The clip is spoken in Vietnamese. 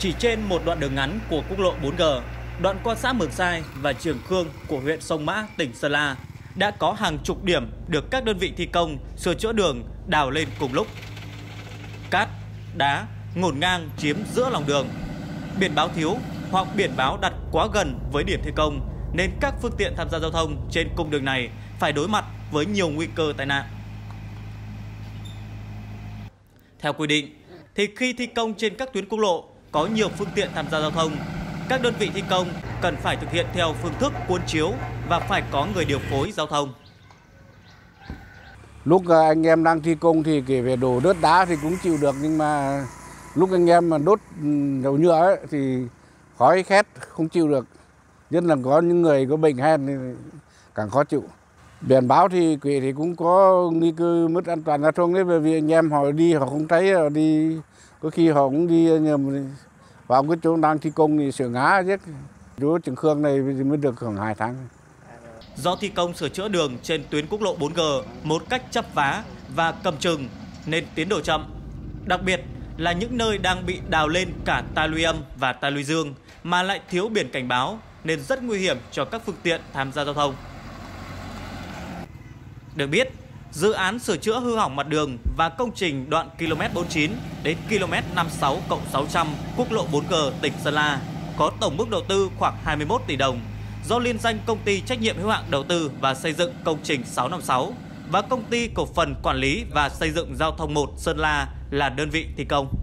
Chỉ trên một đoạn đường ngắn của quốc lộ 4G, đoạn qua xã Mường Sai và Trường Khương của huyện Sông Mã, tỉnh Sơn La, đã có hàng chục điểm được các đơn vị thi công sửa chữa đường đào lên cùng lúc. Cát, đá ngổn ngang chiếm giữa lòng đường. Biển báo thiếu hoặc biển báo đặt quá gần với điểm thi công nên các phương tiện tham gia giao thông trên cung đường này phải đối mặt với nhiều nguy cơ tai nạn. Theo quy định, thì khi thi công trên các tuyến quốc lộ có nhiều phương tiện tham gia giao thông, các đơn vị thi công cần phải thực hiện theo phương thức cuốn chiếu và phải có người điều phối giao thông. Lúc anh em đang thi công thì kể về đổ đất đá thì cũng chịu được, nhưng mà lúc anh em mà đốt dầu nhựa ấy, thì khói khét không chịu được. Nhất là có những người có bệnh hen thì càng khó chịu. Biển báo thì quỷ thì cũng có nguy cơ mất an toàn giao thông đấy, bởi vì anh em họ đi họ không thấy, họ đi có khi họ cũng đi nhầm vào cái chỗ đang thi công thì sửa ngã chứ. Chỗ Trường Khương này mới được khoảng 2 tháng. Do thi công sửa chữa đường trên tuyến quốc lộ 4G một cách chắp vá và cầm chừng nên tiến độ chậm. Đặc biệt là những nơi đang bị đào lên cả ta luy âm và ta luy dương mà lại thiếu biển cảnh báo nên rất nguy hiểm cho các phương tiện tham gia giao thông. Được biết, dự án sửa chữa hư hỏng mặt đường và công trình đoạn km 49 đến km 56+600 quốc lộ 4G tỉnh Sơn La có tổng mức đầu tư khoảng 21 tỷ đồng do liên danh Công ty trách nhiệm hữu hạn đầu tư và xây dựng công trình 656 và Công ty cổ phần quản lý và xây dựng giao thông I Sơn La là đơn vị thi công.